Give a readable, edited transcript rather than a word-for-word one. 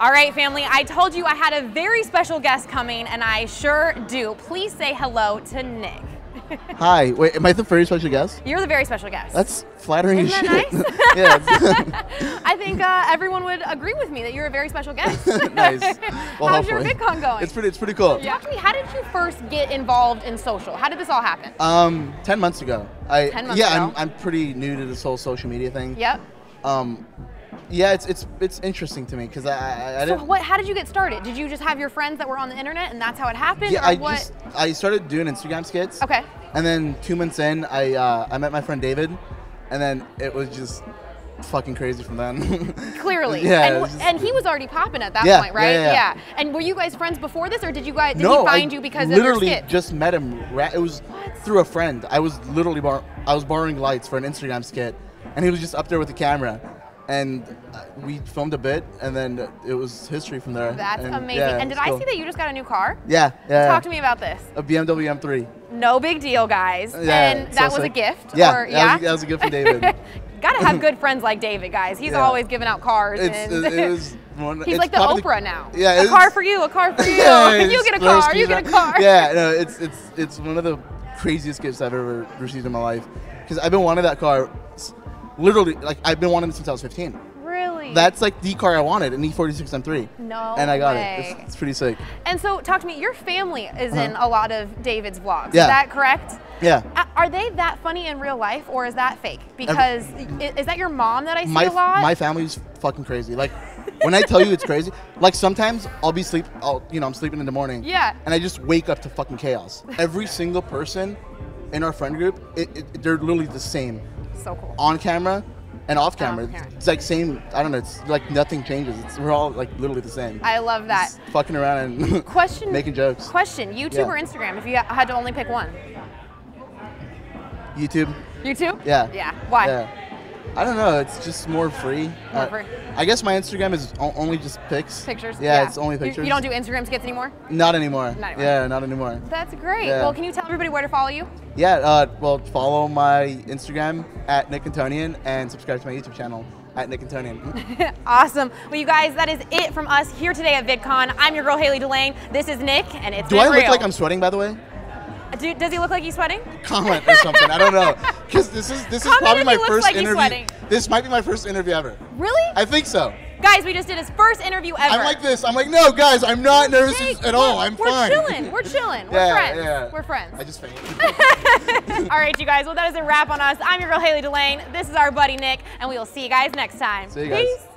All right, family, I told you I had a very special guest coming, and I sure do. Please say hello to Nick. Hi. Wait, am I the very special guest? You're the very special guest. That's flattering as shit. Isn't that nice? Yeah. I think everyone would agree with me that you're a very special guest. Nice. Well, how's your VidCon going? It's pretty cool. Yeah. Talk to me, how did you first get involved in social? How did this all happen? 10 months ago. Yeah, I'm pretty new to this whole social media thing. Yep. Yeah, it's interesting to me because I didn't. So how did you get started? Did you just have your friends that were on the internet and that's how it happened? Yeah, I started doing Instagram skits. Okay. And then 2 months in, I met my friend David, and then it was just fucking crazy from then. Clearly. Yeah. And he was already popping at that point, right? Yeah. And were you guys friends before this, or did he find you because of your skit? No, I literally just met him. It was through a friend. I was literally borrowing lights for an Instagram skit, and he was just up there with the camera. And we filmed a bit, and then it was history from there. That's amazing. Yeah, and did I see that you just got a new car? Yeah. Talk to me about this. A BMW M3. No big deal, guys. Yeah, and that was a gift? Yeah, that was a gift from David. Gotta have good friends like David, guys. He's always giving out cars. He's like the Oprah now. Yeah, a car for you, a car for you. You get a car, you get a car. Yeah, no, it's one of the craziest gifts I've ever received in my life. Because I've been wanting that car. Literally, like, I've been wanting it since I was 15. Really? That's like the car I wanted, an E46 M3. No And I got way. It. It's pretty sick. And so, talk to me, your family is in a lot of David's vlogs. Yeah. Is that correct? Yeah. Are they that funny in real life, or is that fake? Because, is that your mom that I see a lot? My family's fucking crazy. Like, when I tell you it's crazy, like, sometimes I'm sleeping in the morning. Yeah. And I just wake up to fucking chaos. Every single person in our friend group, they're literally the same. So cool. On camera and off camera. It's like same, I don't know, it's like nothing changes. We're all like literally the same. I love that. Just fucking around and making jokes. Question, YouTube or Instagram if you had to only pick one? YouTube. YouTube? Yeah. Yeah, why? Yeah. I don't know, it's just more free. More free. I guess my Instagram is only just pics. Pictures? Yeah, it's only pictures. You don't do Instagram skits anymore? Not anymore. Yeah, not anymore. That's great. Yeah. Well, can you tell everybody where to follow you? Yeah, well, follow my Instagram at Nick Antonyan and subscribe to my YouTube channel at Nick Antonyan. Awesome. Well, you guys, that is it from us here today at VidCon. I'm your girl, Hayley Delaine. This is Nick, and it's been real. Do I look like I'm sweating, by the way? Does he look like he's sweating? Comment or something. I don't know. Because this is probably my first interview. This might be my first interview ever. Really? I think so. Guys, we just did his first interview ever. I'm like this. I'm like, no, guys, I'm not nervous at all. I'm fine. We're chilling. We're chilling. We're friends. Yeah. We're friends. I just fainted. All right, you guys. Well, that is a wrap on us. I'm your girl, Hayley Delaine. This is our buddy, Nick. And we will see you guys next time. See you guys. Peace.